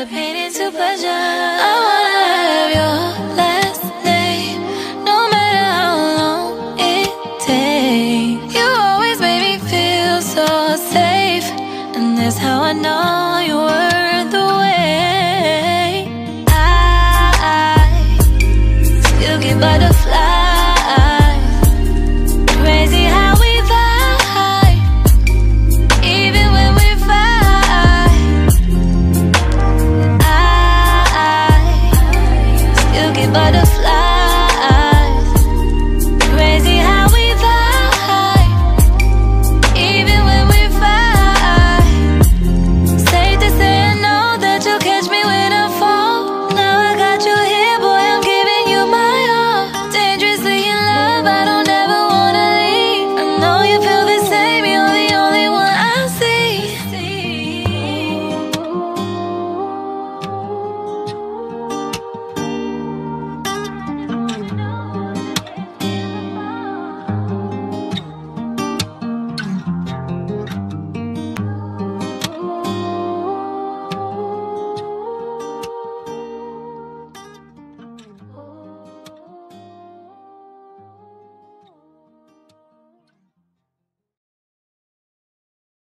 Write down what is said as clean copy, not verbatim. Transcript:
the pain into pleasure. I wanna have your life.